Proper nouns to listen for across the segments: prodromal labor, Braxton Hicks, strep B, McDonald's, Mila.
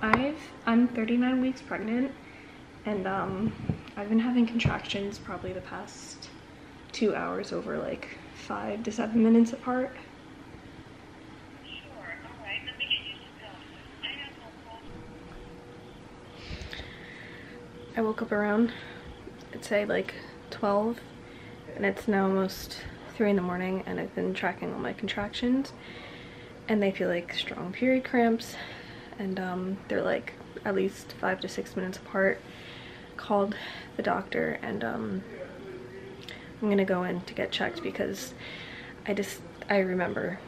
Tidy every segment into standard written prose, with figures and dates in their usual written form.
Hi, I'm 39 weeks pregnant, and I've been having contractions probably the past 2 hours over like 5 to 7 minutes apart. Sure, alright, let me get you some help. I have no problem. I woke up around, I'd say like 12, and it's now almost 3 in the morning, and I've been tracking all my contractions. And they feel like strong period cramps, and they're like at least 5 to 6 minutes apart. Called the doctor, and I'm gonna go in to get checked because I remember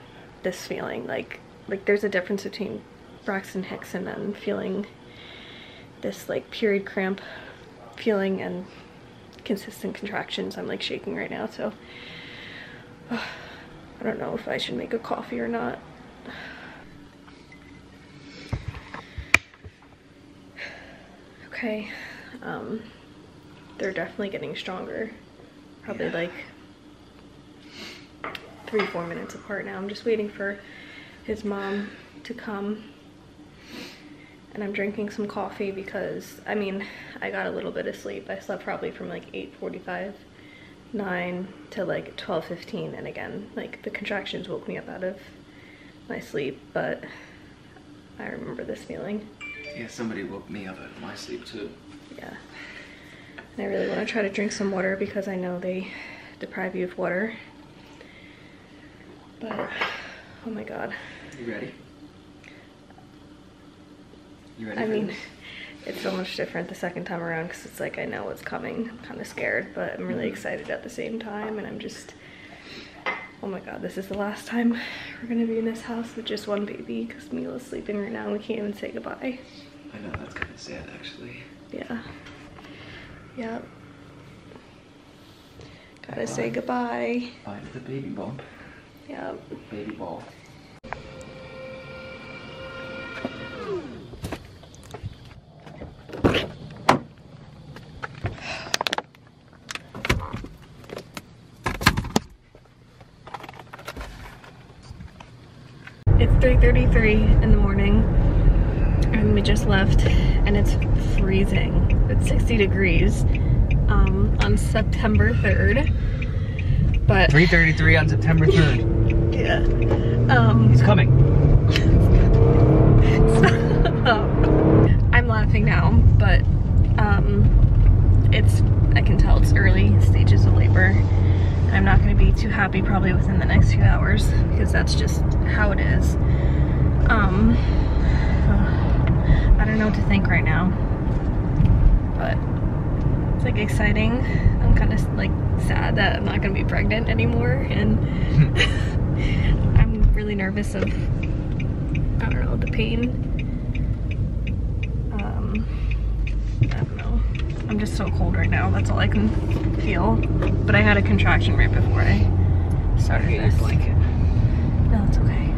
this feeling like there's a difference between Braxton Hicks and then feeling this like period cramp feeling and consistent contractions. I'm like shaking right now, so I don't know if I should make a coffee or not. Okay, they're definitely getting stronger, probably like 3 or 4 minutes apart now. I'm just waiting for his mom to come, and I'm drinking some coffee because I mean I got a little bit of sleep. I slept probably from like 8:45, 9 to like 12:15, and again like the contractions woke me up out of my sleep, but I remember this feeling. Yeah, somebody woke me up out of my sleep too. Yeah, and I really want to try to drink some water because I know they deprive you of water, but oh my god. You ready? You ready? I mean, it's so much different the second time around because it's like I know what's coming. I'm kind of scared, but I'm really excited at the same time, and I'm just, oh my god, this is the last time we're gonna be in this house with just one baby because Mila's sleeping right now and we can't even say goodbye. I know, that's kind of sad actually. Yeah. Yeah. Gotta bye. Say goodbye. Bye to the baby bump. Yep. Baby ball. It's 3:33 in the morning, and we just left, and it's freezing. It's 60 degrees on September 3rd, but... 3:33 on September 3rd. Yeah. He's coming. I'm laughing now, but I can tell it's early stages of labor. I'm not going to be too happy probably within the next few hours because that's just how it is. I don't know what to think right now, but it's like exciting. I'm kind of like sad that I'm not going to be pregnant anymore, and I'm really nervous of, I don't know, the pain. I don't know. I'm just so cold right now, that's all I can feel. But I had a contraction right before I started this. No, it's okay.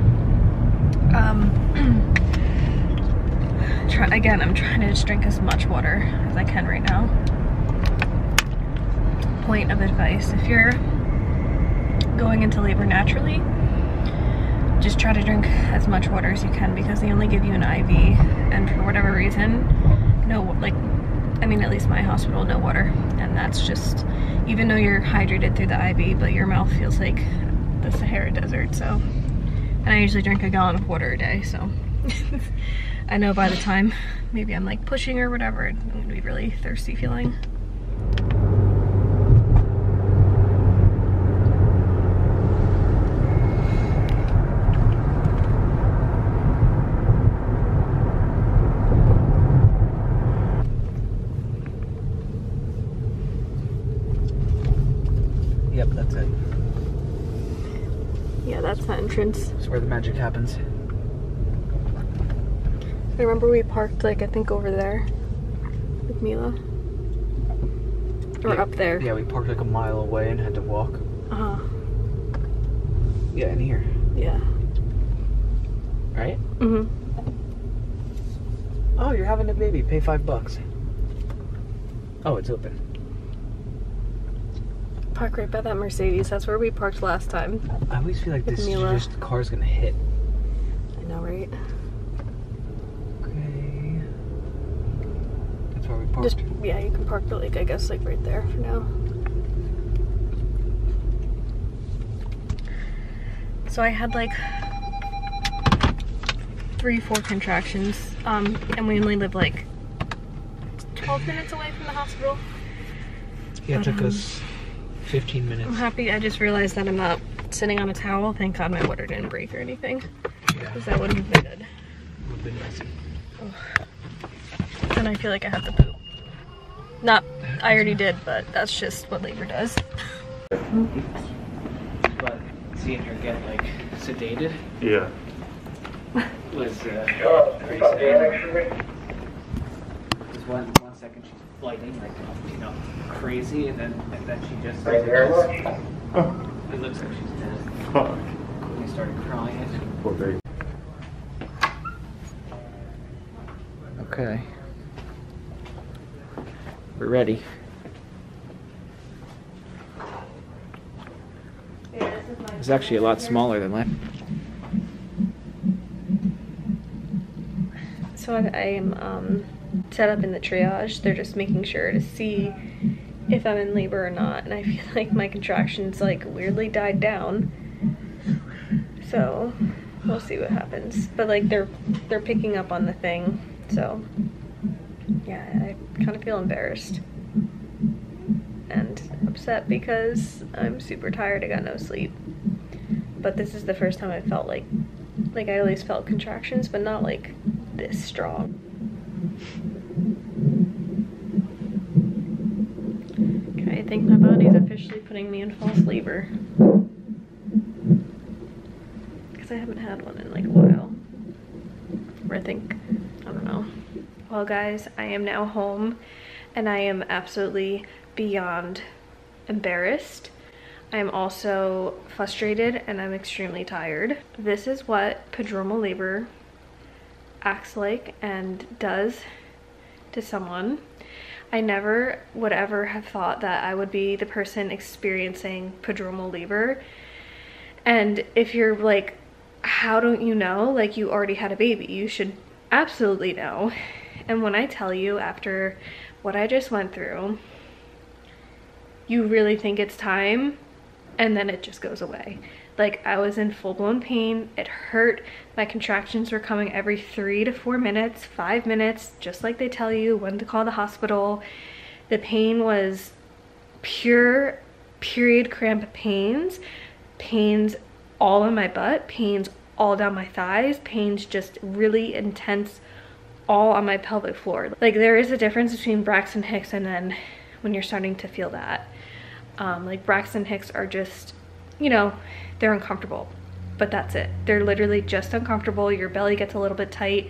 I'm trying to just drink as much water as I can right now. Point of advice, if you're going into labor naturally, just try to drink as much water as you can because they only give you an IV, and for whatever reason, at least my hospital, no water. And that's just, even though you're hydrated through the IV, but your mouth feels like the Sahara Desert, so. And I usually drink a gallon of water a day, so. I know by the time maybe I'm like pushing or whatever, I'm gonna be really thirsty feeling. Yep, that's it. Yeah, that's the entrance. That's where the magic happens. I remember we parked, like, I think over there with Mila. Or yeah, up there. Yeah, we parked like a mile away and had to walk. Uh-huh. Yeah, in here. Yeah. Right? Mm-hmm. Oh, you're having a baby. Pay $5. Oh, it's open. Park right by that Mercedes. That's where we parked last time. I always feel like this Mila. Is just, the car's gonna hit. I know, right? Okay. That's where we parked. Just, yeah, you can park the, like, I guess, like, right there for now. So I had like 3-4 contractions, and we only live like 12 minutes away from the hospital. Yeah, it took us 15 minutes. I'm happy. I just realized that I'm not sitting on a towel. Thank God my water didn't break or anything. Yeah. Because that wouldn't have been good. It would have been messy. And I feel like I have to poop. Not, I already did, but that's just what labor does. But seeing her get like sedated. Yeah. Was pretty scary. Because one second she's fighting like, you know, crazy, and then she just starts it looks like she's dead. Fuck. And I started crying. Poor baby. Okay. We're ready. It's actually a lot smaller than last. So I'm set up in the triage. They're just making sure to see if I'm in labor or not, and I feel like my contractions like weirdly died down. So we'll see what happens. But like they're picking up on the thing. So yeah, I kind of feel embarrassed and upset because I'm super tired. I got no sleep. But this is the first time I felt like I always felt contractions, but not like this strong. Okay, I think my body's officially putting me in false labor. Because I haven't had one in like a while. Or I think, I don't know. Well guys, I am now home and I am absolutely beyond embarrassed. I am also frustrated and I'm extremely tired. This is what prodromal labor acts like and does to someone. I never would ever have thought that I would be the person experiencing prodromal labor. And if you're like, how don't you know? Like, you already had a baby. You should absolutely know. And when I tell you after what I just went through, you really think it's time, and then it just goes away. Like, I was in full-blown pain, it hurt, my contractions were coming every 3 to 4 minutes, 5 minutes, just like they tell you when to call the hospital. The pain was pure period cramp pains, pains all in my butt, pains all down my thighs, pains just really intense all on my pelvic floor. Like, there is a difference between Braxton Hicks and then when you're starting to feel that. Like, Braxton Hicks are just, you know, they're uncomfortable, but that's it. They're literally just uncomfortable. Your belly gets a little bit tight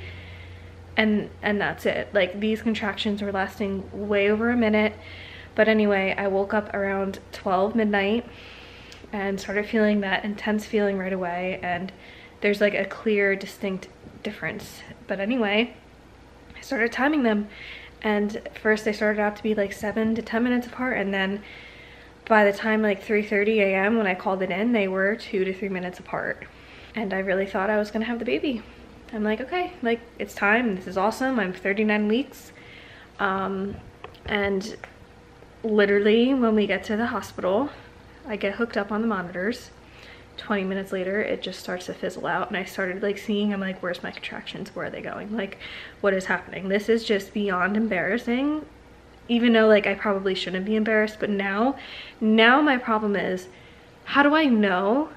and that's it. Like, these contractions were lasting way over a minute. But anyway, I woke up around 12 midnight and started feeling that intense feeling right away. And there's like a clear, distinct difference. But anyway, I started timing them. And first they started out to be like 7 to 10 minutes apart, and then by the time like 3:30 a.m. when I called it in, they were 2 to 3 minutes apart. And I really thought I was gonna have the baby. I'm like, okay, like, it's time, this is awesome, I'm 39 weeks. And literally when we get to the hospital, I get hooked up on the monitors. 20 minutes later, it just starts to fizzle out, and I started like seeing, I'm like, where's my contractions? Where are they going? Like, what is happening? This is just beyond embarrassing. Even though, like, I probably shouldn't be embarrassed, but now my problem is, how do I know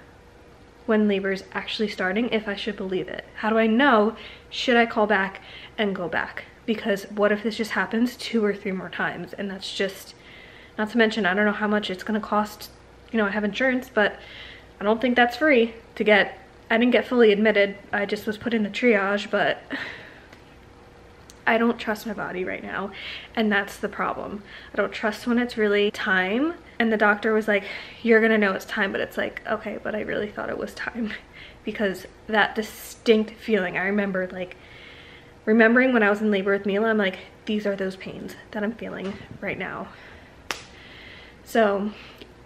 when labor is actually starting, if I should believe it? How do I know? Should I call back and go back? Because what if this just happens 2 or 3 more times? And that's just, not to mention, I don't know how much it's gonna cost. You know, I have insurance, but I don't think that's free to get. I didn't get fully admitted. I just was put in a triage, but I don't trust my body right now, and that's the problem. I don't trust when it's really time, and the doctor was like, you're gonna know it's time, but it's like, okay, but I really thought it was time, because that distinct feeling, I remember like remembering when I was in labor with Mila, I'm like, these are those pains that I'm feeling right now. So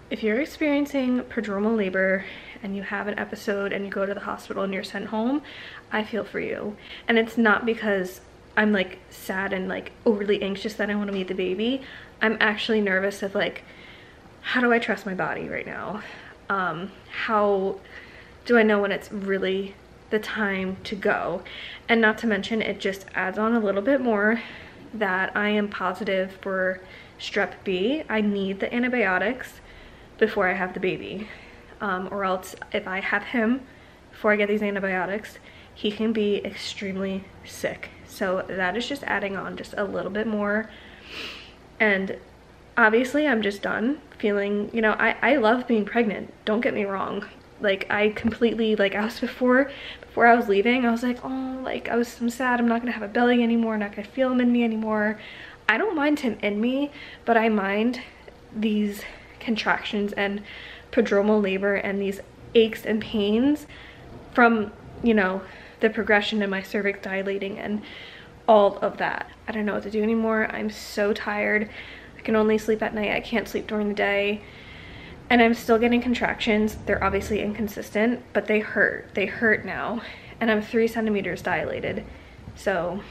if you're experiencing prodromal labor and you have an episode and you go to the hospital and you're sent home, I feel for you. And it's not because I'm like sad and like overly anxious that I want to meet the baby. I'm actually nervous of like, how do I trust my body right now? How do I know when it's really the time to go? And not to mention, it just adds on a little bit more that I am positive for strep B. I need the antibiotics before I have the baby, or else if I have him before I get these antibiotics, he can be extremely sick. So that is just adding on just a little bit more. And obviously I'm just done feeling, you know, I love being pregnant, don't get me wrong. Like I completely, like I was before I was leaving, I was like, oh, like I'm sad, I'm not gonna have a belly anymore, I'm not gonna feel him in me anymore. I don't mind him in me, but I mind these contractions and prodromal labor and these aches and pains from, you know, the progression in my cervix dilating and all of that. I don't know what to do anymore. I'm so tired. I can only sleep at night. I can't sleep during the day. And I'm still getting contractions. They're obviously inconsistent, but they hurt. They hurt now. And I'm 3 centimeters dilated. So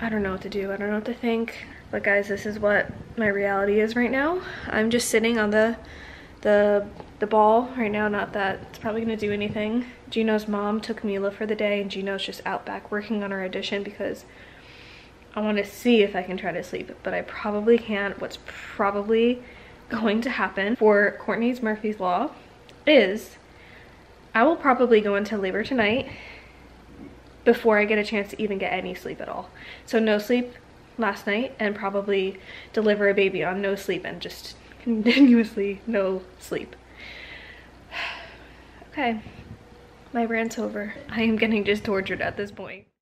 I don't know what to do. I don't know what to think. But guys, this is what my reality is right now. I'm just sitting on the ball right now, not that it's probably gonna do anything. Gino's mom took Mila for the day, and Gino's just out back working on her audition because I want to see if I can try to sleep, but I probably can't. What's probably going to happen for Courtney's Murphy's Law is I will probably go into labor tonight before I get a chance to even get any sleep at all. So no sleep last night, and probably deliver a baby on no sleep and just continuously no sleep. Okay, my rant's over. I am getting just tortured at this point.